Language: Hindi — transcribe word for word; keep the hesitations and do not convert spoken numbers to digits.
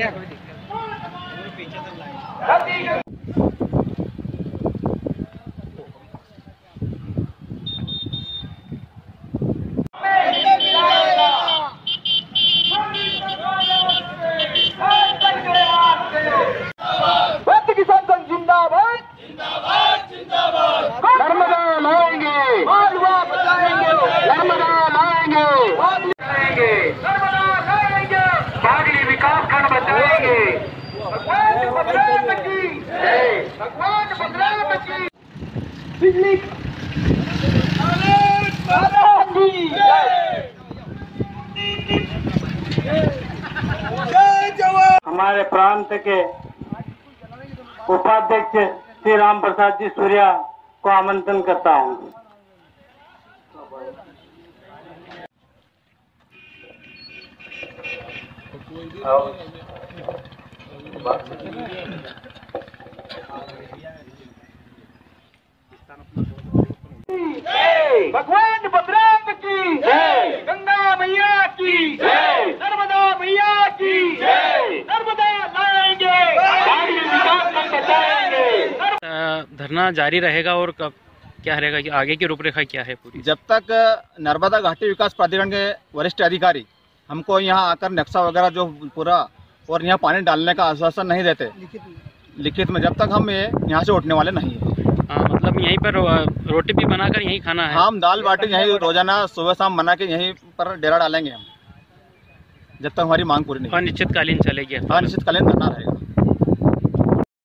है। बिजली हमारे प्रांत के उपाध्यक्ष श्री राम प्रसाद जी सूर्या को आमंत्रण करता हूँ। भगवान बलराम की जय, गंगा मैया की जय, नर्मदा मैया की जय। नर्मदा लाएंगे, विकास को बचाएंगे। धरना जारी रहेगा और कब क्या रहेगा, कि आगे की रूपरेखा क्या है पूरी? जब तक नर्मदा घाटी विकास प्राधिकरण के वरिष्ठ अधिकारी हमको यहाँ आकर नक्शा वगैरह जो पूरा और यहाँ पानी डालने का आश्वासन नहीं देते लिखित में, जब तक हम ये यहाँ से उठने वाले नहीं है। आ, मतलब यहीं पर रोटी भी बनाकर यहीं खाना है। हम दाल बाटी यहीं रोजाना सुबह शाम बना के यहीं पर डेरा डालेंगे हम, जब तक हमारी मांग पूरी नहीं। अनिश्चितकालीन चलेगी, अनिश्चितकालीन धरना रहेगा।